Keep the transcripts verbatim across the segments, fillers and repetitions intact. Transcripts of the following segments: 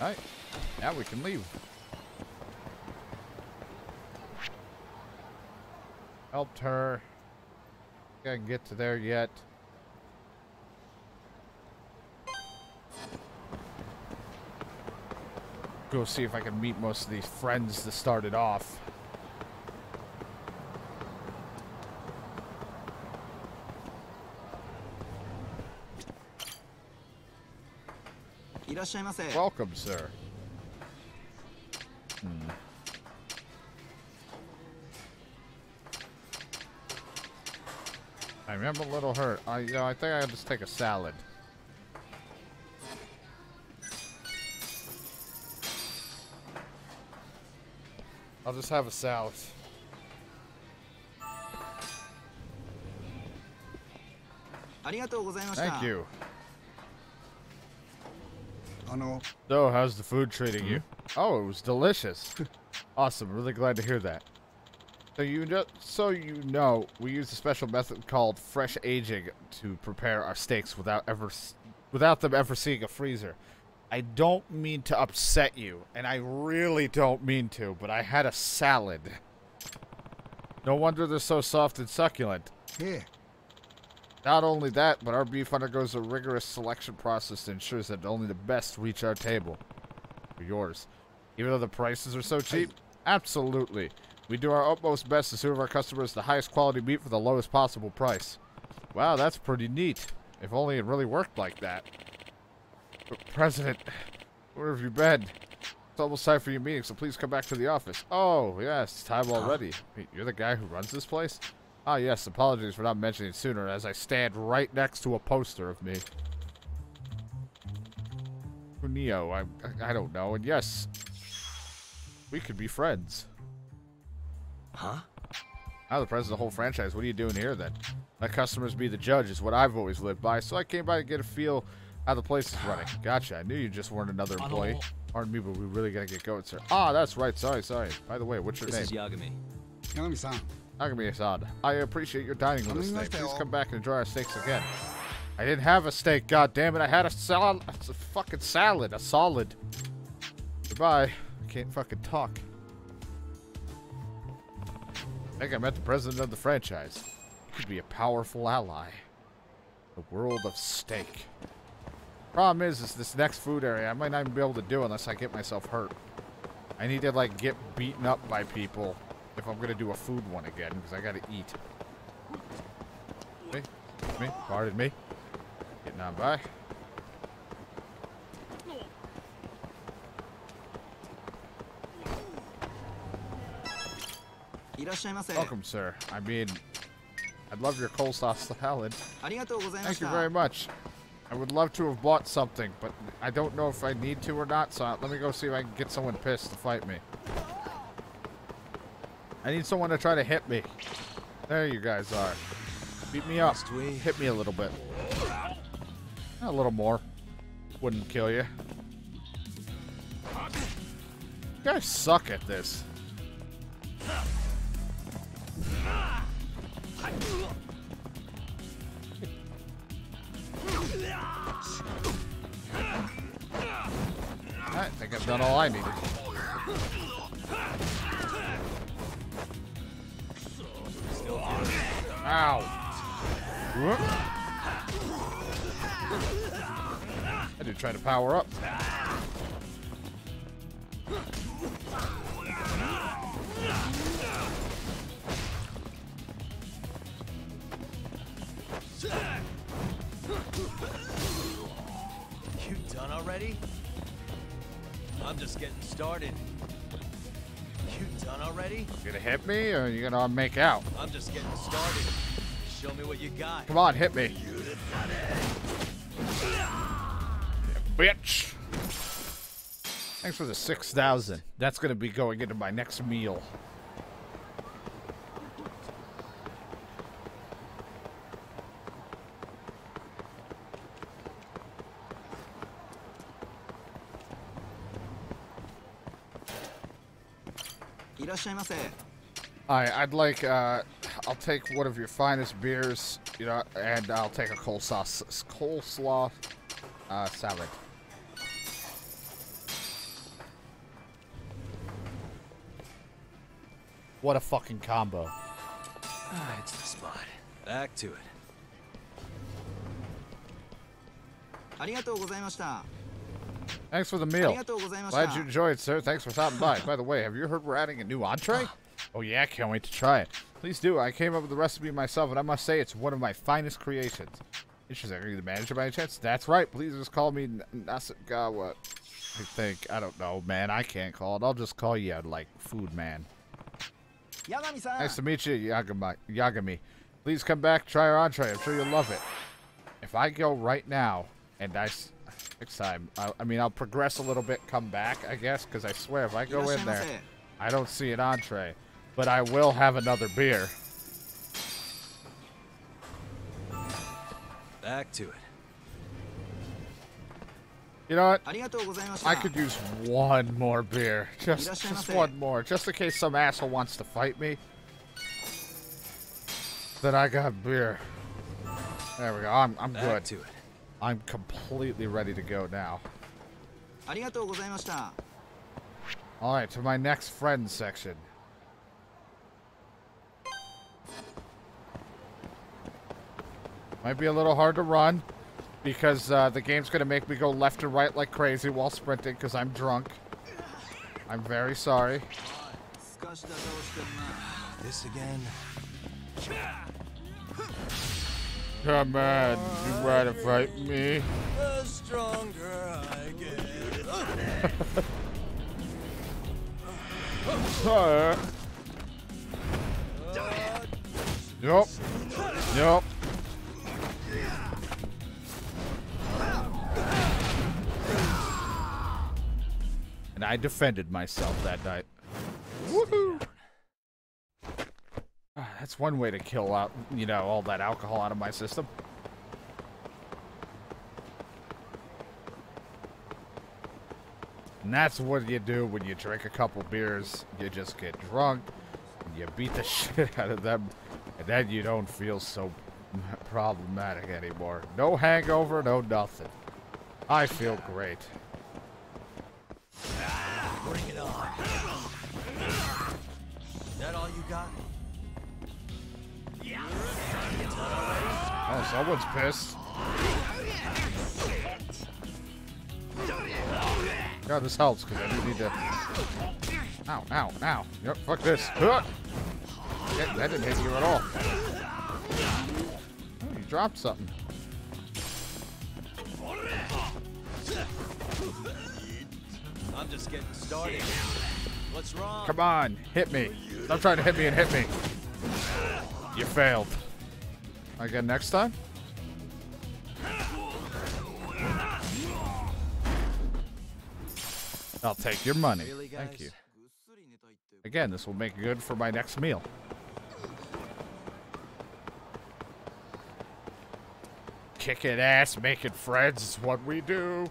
Alright, now we can leave. Helped her. I can't get to there yet. Go see if I can meet most of these friends that started off. Welcome, sir. Hmm. I remember a little hurt. I, you know, I think I'll just take a salad. I'll just have a salad. Thank you. So, how's the food treating you? Oh, it was delicious. Awesome. Really glad to hear that. So you know, so you know, we use a special method called fresh aging to prepare our steaks without ever, without them ever seeing a freezer. I don't mean to upset you, and I really don't mean to, but I had a salad. No wonder they're so soft and succulent. Yeah. Not only that, but our beef undergoes a rigorous selection process that ensures that only the best reach our table. Or yours. Even though the prices are so cheap? Absolutely. We do our utmost best to serve our customers the highest quality meat for the lowest possible price. Wow, that's pretty neat. If only it really worked like that. But President, where have you been? It's almost time for your meeting, so please come back to the office. Oh, yes, it's time already. Wait, you're the guy who runs this place? Ah, yes, apologies for not mentioning it sooner, as I stand right next to a poster of me. Kunio, I, I, I don't know, and yes, we could be friends. Huh? I'm the president of the whole franchise. What are you doing here, then? Let customers be the judge is what I've always lived by, so I came by to get a feel how the place is running. Gotcha, I knew you just weren't another employee. Pardon me, but we really gotta get going, sir. Ah, that's right, sorry, sorry. By the way, what's your this name? This is Yagami. Yagami-san. Yagami-san, I appreciate your dining with us today. Please come back and enjoy our steaks again. I didn't have a steak, goddammit. I had a salad. It's a fucking salad. A solid. Goodbye. I can't fucking talk. I think I met the president of the franchise. He'd be a powerful ally. The world of steak. Problem is, is this next food area I might not even be able to do unless I get myself hurt. I need to, like, get beaten up by people. If I'm gonna do a food one again, because I gotta eat. Me, me, pardon me. Getting on by. Welcome, sir. I mean, I'd love your coleslaw salad. Thank you very much. I would love to have bought something, but I don't know if I need to or not. So let me go see if I can get someone pissed to fight me. I need someone to try to hit me. There you guys are. Beat me up. Hit me a little bit. A little more. Wouldn't kill you. You guys suck at this. I think I've done all I needed. Ow. Whoop. I did try to power up. You done already? I'm just getting started. You done already? You gonna hit me or you gonna make out? I'm just getting started. Show me what you got. Come on, hit me. You done it. Yeah, bitch. Thanks for the six thousand. That's gonna be going into my next meal. Hi, I'd like, uh, I'll take one of your finest beers, you know, and I'll take a coleslaw, coleslaw uh, salad. What a fucking combo. Ah, it's the spot. Back to it. Thanks for the meal. Glad you enjoyed, sir. Thanks for stopping by. By the way, have you heard we're adding a new entree? Oh yeah, can't wait to try it. Please do. I came up with the recipe myself, and I must say it's one of my finest creations. Interesting. Are you the manager by any chance? That's right. Please just call me Nasagawa. I think. I don't know, man. I can't call it. I'll just call you, like, food man. Yagami-san. Nice to meet you, Yagami. Yagami. Please come back. Try our entree. I'm sure you'll love it. If I go right now, and I... Next time. I, I mean, I'll progress a little bit, come back, I guess, because I swear if I go in there, I don't see an entree. But I will have another beer. Back to it. You know what? I could use one more beer. Just, just one more. Just in case some asshole wants to fight me. Then I got beer. There we go. I'm, I'm good. Back to it. I'm completely ready to go now. Alright, to my next friend section. Might be a little hard to run, because uh, the game's going to make me go left and right like crazy while sprinting, because I'm drunk. I'm very sorry. This again. Come on, you wanna fight me? The stronger I get. uh, nope. Nope. And I defended myself that night. Woohoo! That's one way to kill out, you know, all that alcohol out of my system. And that's what you do when you drink a couple beers. You just get drunk, and you beat the shit out of them, and then you don't feel so problematic anymore. No hangover, no nothing. I feel great. Bring it on. Is that all you got? Oh, someone's pissed. God, this helps because I do need to. Ow, ow, ow. Yep, fuck this. Yeah, that didn't hit you at all. Oh, you dropped something. I'm just getting started. What's wrong? Come on, hit me. Stop trying to hit me and hit me. You failed. Again next time? I'll take your money. Really, thank you. Again, this will make good for my next meal. Kicking ass, making friends is what we do.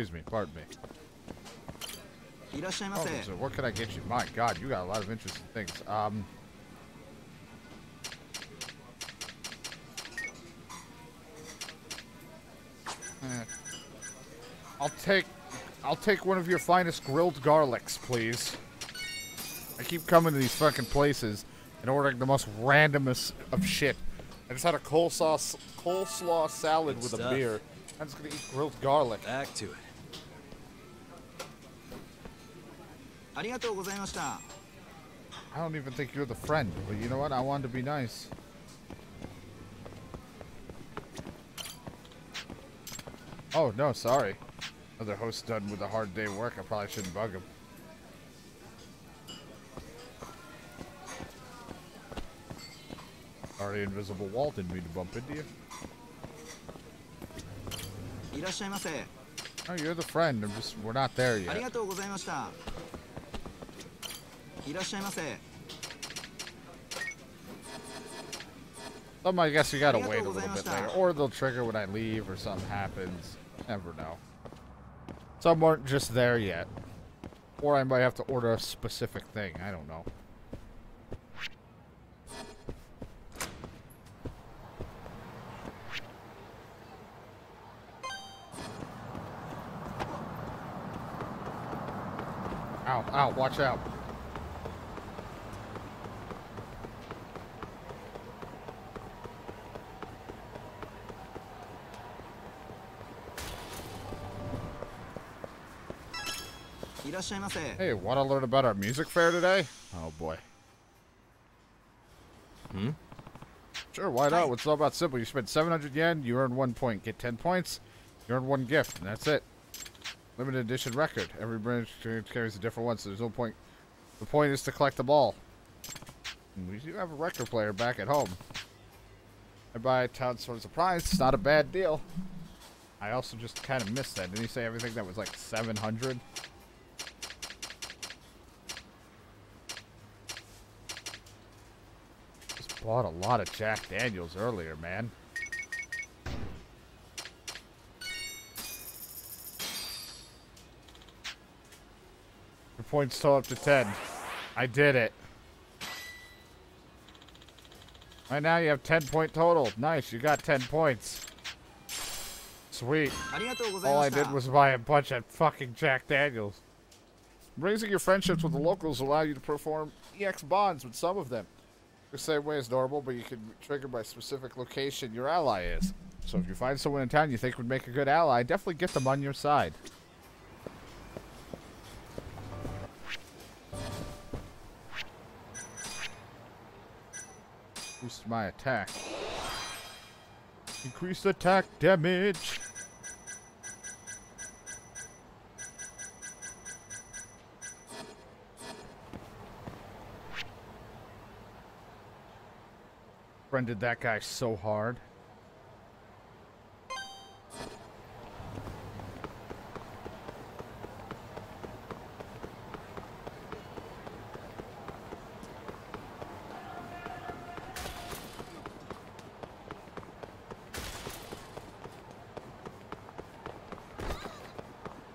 Excuse me, pardon me. Oh, so what can I get you? My God, you got a lot of interesting things. Um, eh. I'll take, I'll take one of your finest grilled garlics, please. I keep coming to these fucking places and ordering the most randomest of shit. I just had a coleslaw, coleslaw salad with a beer. I'm just gonna eat grilled garlic. Back to it. I don't even think you're the friend, but you know what? I wanted to be nice. Oh, no, sorry. Another host done with a hard day of work. I probably shouldn't bug him. Already invisible wall. Didn't mean to bump into you. Oh, you're the friend. I'm just, we're not there yet. Something I guess you gotta wait a little bit later. Or they'll trigger when I leave or something happens. Never know. Some aren't just there yet. Or I might have to order a specific thing. I don't know. ow, ow, watch out. Hey, want to learn about our music fair today? Oh boy. Hmm? Sure, why not? It's all about simple. You spend seven hundred yen, you earn one point, get ten points, you earn one gift, and that's it. Limited edition record. Every branch carries a different one, so there's no point. The point is to collect them all. And we do have a record player back at home. I buy a town sort of surprise. It's not a bad deal. I also just kind of missed that. Didn't he say everything that was like seven hundred? Bought a lot of Jack Daniels earlier, man. Your points total up to ten. I did it. Right now you have ten point total. Nice, you got ten points. Sweet. All I did was buy a bunch of fucking Jack Daniels. Raising your friendships with the locals allow you to perform E X bonds with some of them. The same way as normal, but you can trigger by specific location your ally is. So if you find someone in town you think would make a good ally, definitely get them on your side. Boost my attack. Increase attack damage. Friended that guy so hard.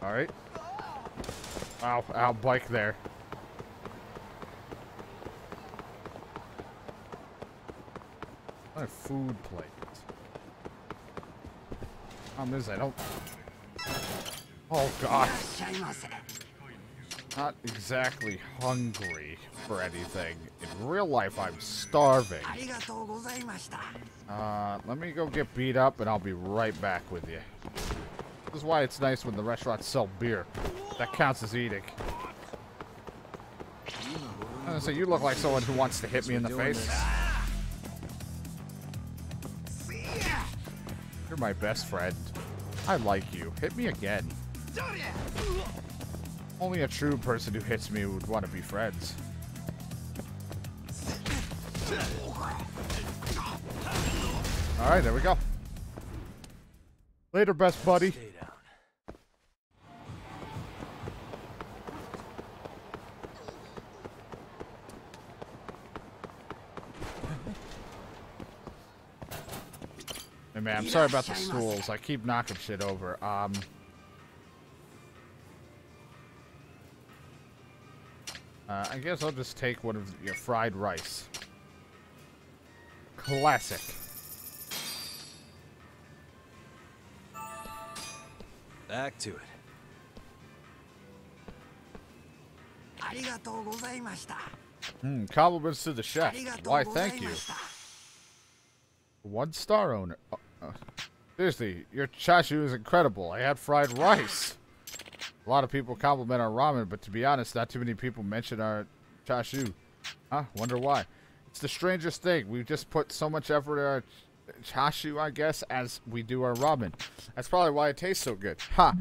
All right. Ow, ow, bike there. A food plate. Problem is I don't. Oh god. Not exactly hungry for anything. In real life, I'm starving. Uh, let me go get beat up, and I'll be right back with you. This is why it's nice when the restaurants sell beer. That counts as eating. Uh, so you look like someone who wants to hit me in the face. You're my best friend. I like you. Hit me again. Only a true person who hits me would want to be friends. Alright, there we go. Later, best buddy. Man, I'm sorry about the stools. I keep knocking shit over. Um, uh, I guess I'll just take one of your fried rice. Classic. Back to it. Hmm, compliments to the chef. Why, thank you. One star owner. Oh. Seriously, your chashu is incredible. I had fried rice. A lot of people compliment our ramen, but to be honest, not too many people mention our chashu. Huh? Wonder why. It's the strangest thing. We just put so much effort in our chashu, I guess, as we do our ramen. That's probably why it tastes so good. Ha!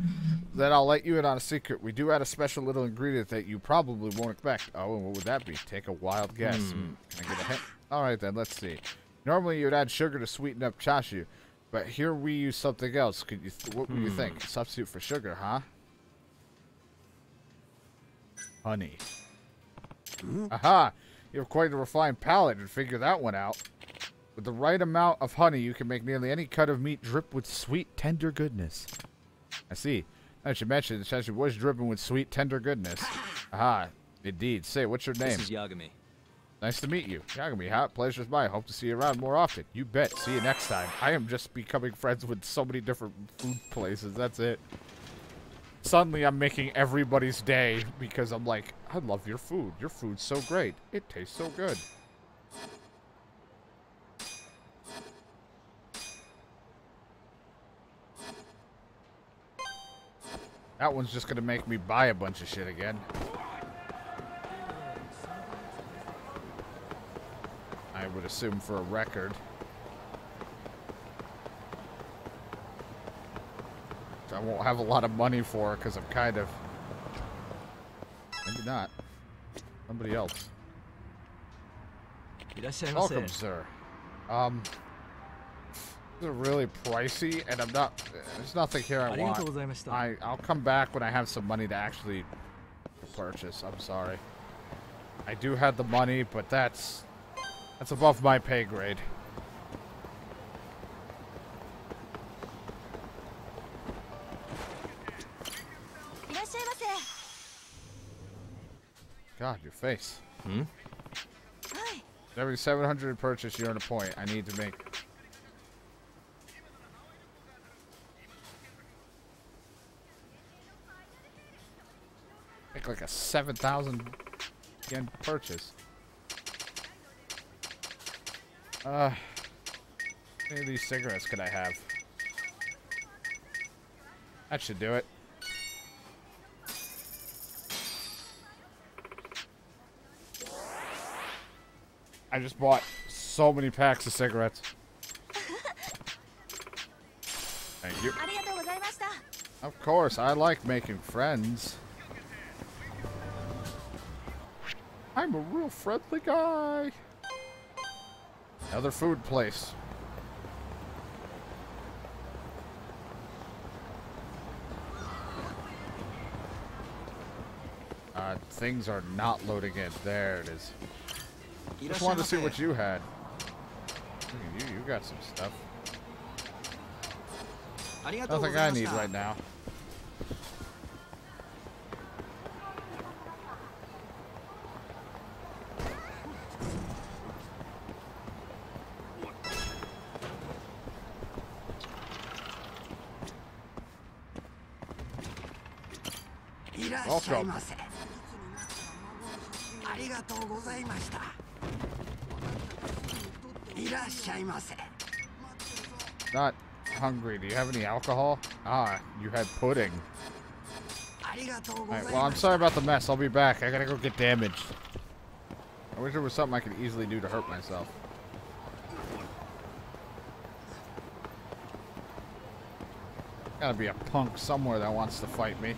Then I'll let you in on a secret. We do add a special little ingredient that you probably won't expect. Oh, and what would that be? Take a wild guess. Mm. Can I get a hint? Alright then, let's see. Normally you would add sugar to sweeten up chashu. But here we use something else. Could you th what would hmm. you think? Substitute for sugar, huh? Honey. Mm-hmm. Aha! You have quite a refined palate and figure that one out. With the right amount of honey, you can make nearly any cut of meat drip with sweet, tender goodness. I see. Now that you mentioned, the chashu was dripping with sweet, tender goodness. Aha. Indeed. Say, what's your name? This is Yagami. Nice to meet you. Yagami, huh? Pleasure's mine. Hope to see you around more often. You bet. See you next time. I am just becoming friends with so many different food places. That's it. Suddenly I'm making everybody's day because I'm like, I love your food. Your food's so great. It tastes so good. That one's just going to make me buy a bunch of shit again. I would assume for a record. I won't have a lot of money for because I'm kind of... Maybe not. Somebody else. Welcome, sir. Um... They're really pricey, and I'm not. There's nothing here I want. I I'll come back when I have some money to actually purchase. I'm sorry. I do have the money, but that's that's above my pay grade. God, your face. Hmm. Every seven hundred purchase, you earn a point. I need to make. Like a seven thousand yen purchase. Uh, how many of these cigarettes could I have? That should do it. I just bought so many packs of cigarettes. Thank you. Of course, I like making friends. I'm a real friendly guy. Another food place. Uh, things are not loading in. There it is. Just wanted to see what you had. You, you got some stuff. Nothing I need right now. Welcome. Not hungry. Do you have any alcohol? Ah, you had pudding. Alright, well, I'm sorry about the mess. I'll be back. I gotta go get damaged. I wish there was something I could easily do to hurt myself. Gotta be a punk somewhere that wants to fight me.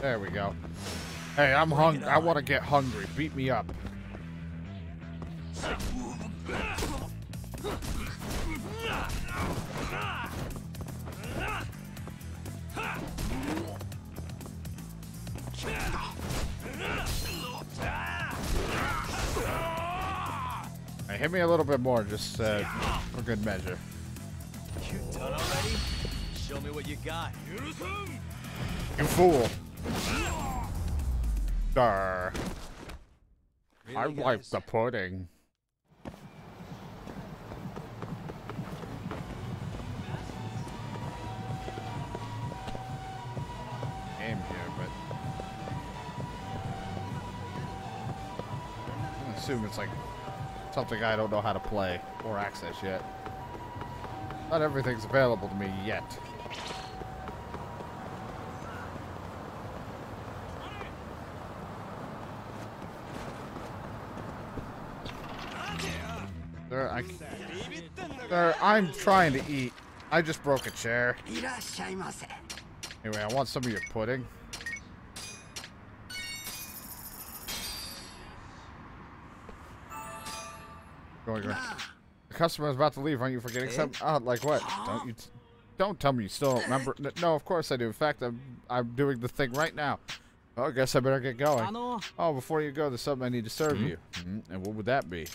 There we go. Hey, I'm hungry. I want to get hungry. Beat me up. Hey, hit me a little bit more, just uh, for good measure. You done already? Show me what you got. You fool. Star. Really, I wiped the pudding. Game here, but I assume it's like something I don't know how to play or access yet. Not everything's available to me yet. I, there, I'm trying to eat. I just broke a chair. Anyway, I want some of your pudding. Going right. The customer is about to leave. Aren't you forgetting something? Oh, like what? Don't you? T don't tell me you still don't remember. No, of course I do. In fact, I'm I'm doing the thing right now. Oh, I guess I better get going. Oh, before you go, there's something I need to serve mm-hmm. you. Mm-hmm. And what would that be?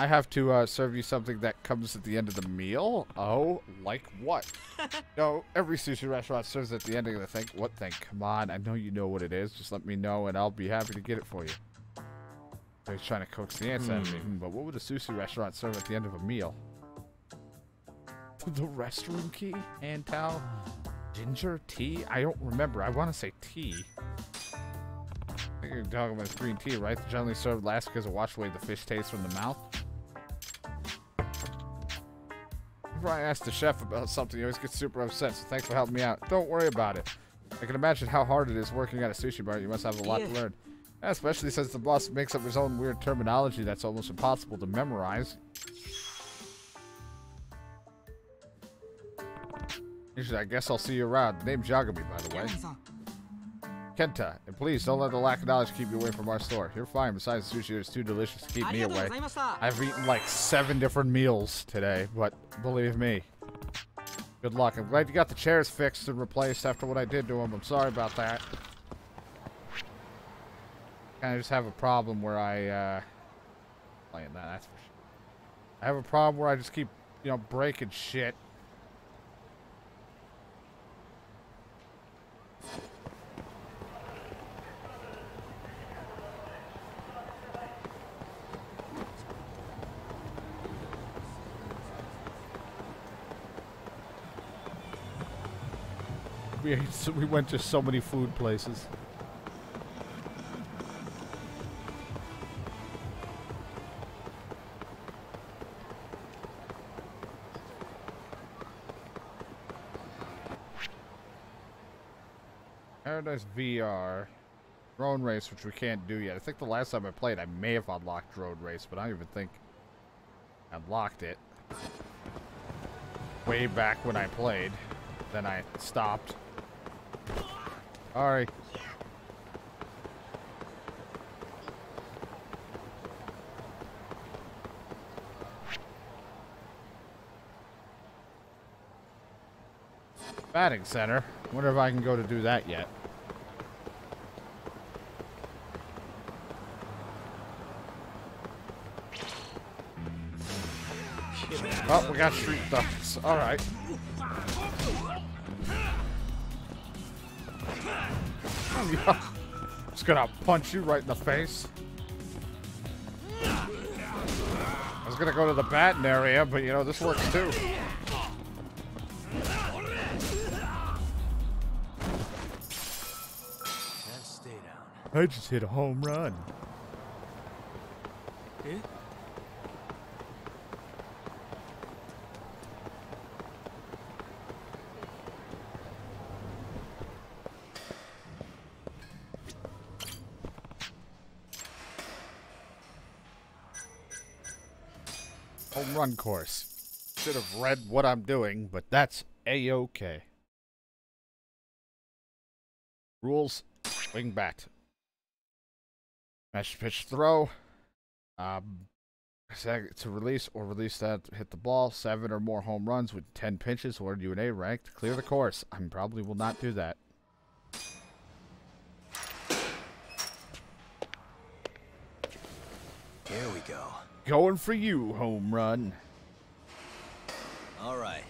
I have to uh, serve you something that comes at the end of the meal? Oh, like what? No, every sushi restaurant serves at the end of the thing. What thing? Come on, I know you know what it is. Just let me know and I'll be happy to get it for you. So he's trying to coax the answer out of me. But what would a sushi restaurant serve at the end of a meal? the restroom key and towel? Ginger tea? I don't remember. I want to say tea. I think you're talking about green tea, right? It's generally served last because it washes away the fish taste from the mouth. Whenever I ask the chef about something, he always gets super upset, so thanks for helping me out. Don't worry about it. I can imagine how hard it is working at a sushi bar. You must have a lot yeah. to learn. Yeah, especially since the boss makes up his own weird terminology that's almost impossible to memorize. Usually, I guess I'll see you around. Name's Yagami, by the way. Kenta, and please don't let the lack of knowledge keep you away from our store. You're fine. Besides, the sushi is too delicious to keep me away. I've eaten like seven different meals today, but believe me. Good luck. I'm glad you got the chairs fixed and replaced after what I did to them. I'm sorry about that. Kind of just have a problem where I, uh... playing that, that's for sure. I have a problem where I just keep, you know, breaking shit. We, so we went to so many food places. Paradise V R, Drone Race, which we can't do yet. I think the last time I played, I may have unlocked Drone Race, but I don't even think I unlocked it. Way back when I played, then I stopped. Sorry. Batting center. Wonder if I can go to do that yet. Oh, we got street ducks. All right. Just gonna punch you right in the face. I was gonna go to the batting area, but you know, this works too. I just hit a home run. Eh? Home run course. Should have read what I'm doing, but that's A-okay. Rules, swing bat. Match pitch throw. Um, to release or release that to hit the ball. Seven or more home runs with ten pitches or U N A ranked. Clear the course. I probably will not do that. There we go. Going for you, home run. All right.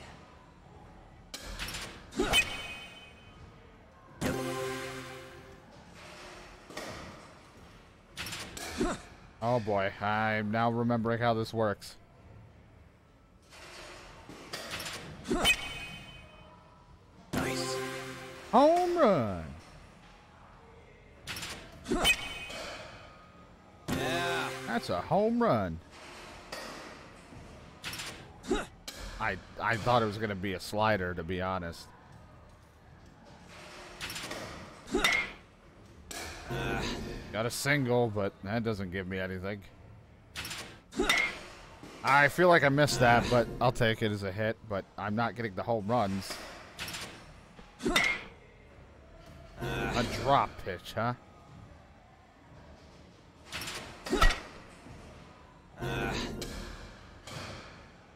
Oh boy, I'm now remembering how this works. Nice. Home run. Yeah. That's a home run. I I thought it was gonna be a slider, to be honest. Uh. Got a single, but that doesn't give me anything. I feel like I missed that, but I'll take it as a hit, but I'm not getting the home runs. A drop pitch, huh?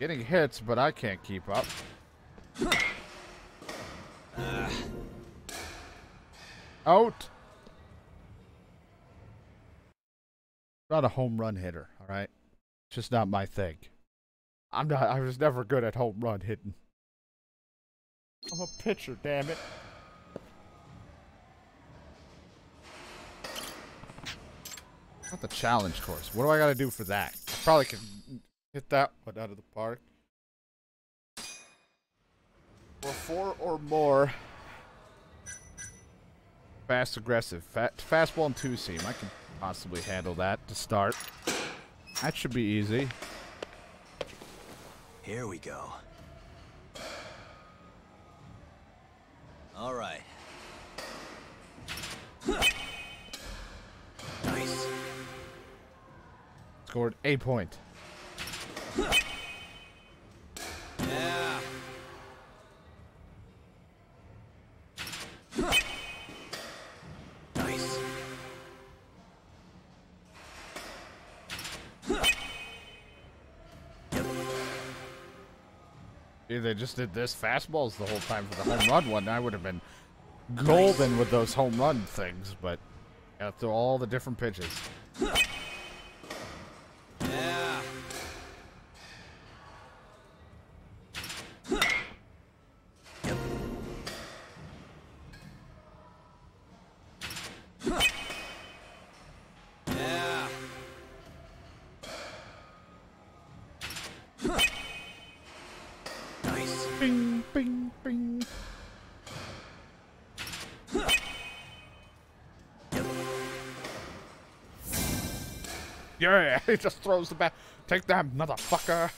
Getting hits, but I can't keep up. Out. Not a home run hitter, all right? It's just not my thing. I'm not, I was never good at home run hitting. I'm a pitcher, damn it. Not the challenge course. What do I gotta do for that? I probably can hit that one out of the park. Or four or more. Fast, aggressive. Fat, fastball and two-seam. I can possibly handle that to start. That should be easy. Here we go. All right. Nice. Scored a point. Yeah. Nice. If they just did this fastballs the whole time for the home run one, I would have been golden with those home run things, but gotta throw all the different pitches. Yeah. Yep. Yeah. Nice. Bing, bing, bing. Yeah, he just throws the bat. Take that, motherfucker.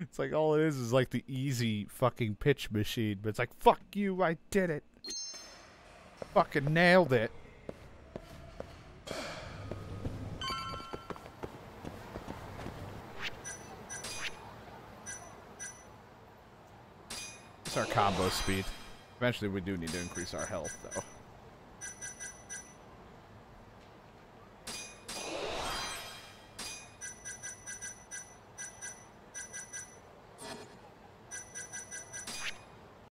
It's like all it is is like the easy fucking pitch machine, but it's like, fuck you, I did it. I fucking nailed it. It's our combo speed. Eventually we do need to increase our health though.